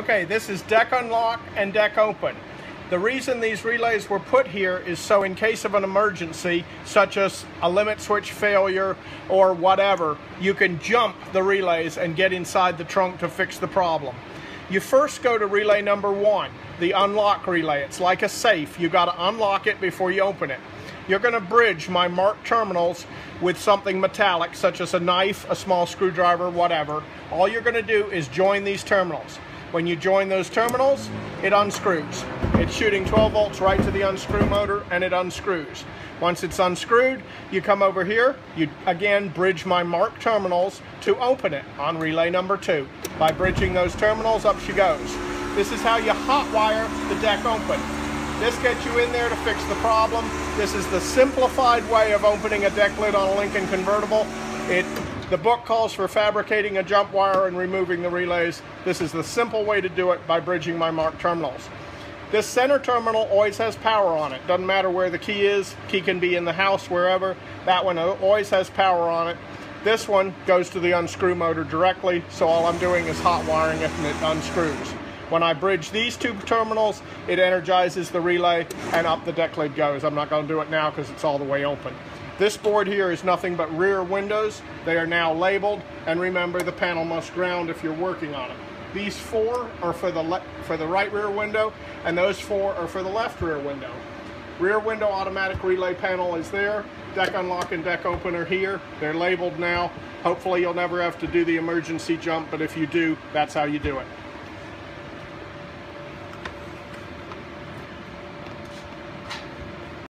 Okay, this is deck unlock and deck open. The reason these relays were put here is so in case of an emergency, such as a limit switch failure or whatever, you can jump the relays and get inside the trunk to fix the problem. You first go to relay number one, the unlock relay. It's like a safe. You got to unlock it before you open it. You're going to bridge my marked terminals with something metallic, such as a knife, a small screwdriver, whatever. All you're going to do is join these terminals. When you join those terminals, it unscrews. It's shooting 12 volts right to the unscrew motor, and it unscrews. Once it's unscrewed, you come over here, you again bridge my marked terminals to open it on relay number two. By bridging those terminals, up she goes. This is how you hot wire the deck open. This gets you in there to fix the problem. This is the simplified way of opening a deck lid on a Lincoln convertible. The book calls for fabricating a jump wire and removing the relays. This is the simple way to do it by bridging my marked terminals. This center terminal always has power on it. Doesn't matter where the key is. Key can be in the house, wherever. That one always has power on it. This one goes to the unscrew motor directly, so all I'm doing is hot wiring it and it unscrews. When I bridge these two terminals, it energizes the relay and up the deck lid goes. I'm not going to do it now because it's all the way open. This board here is nothing but rear windows. They are now labeled, and remember the panel must ground if you're working on it. These four are for the right rear window, and those four are for the left rear window. Rear window automatic relay panel is there. Deck unlock and deck open are here. They're labeled now. Hopefully you'll never have to do the emergency jump, but if you do, that's how you do it.